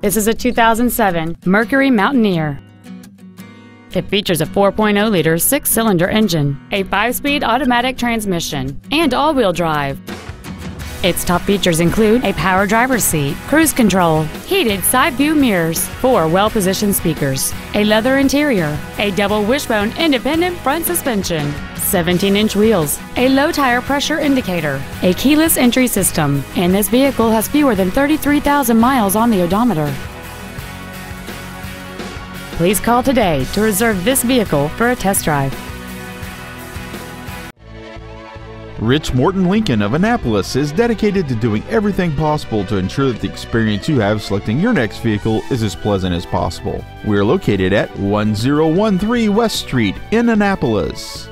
This is a 2007 Mercury Mountaineer. It features a 4.0-liter six-cylinder engine, a 5-speed automatic transmission, and all-wheel drive. Its top features include a power driver's seat, cruise control, heated side-view mirrors, 4 well-positioned speakers, a leather interior, a double wishbone independent front suspension, 17-inch wheels, a low tire pressure indicator, a keyless entry system, and this vehicle has fewer than 33,000 miles on the odometer. Please call today to reserve this vehicle for a test drive. Rich Morton Lincoln of Annapolis is dedicated to doing everything possible to ensure that the experience you have selecting your next vehicle is as pleasant as possible. We are located at 1013 West Street in Annapolis.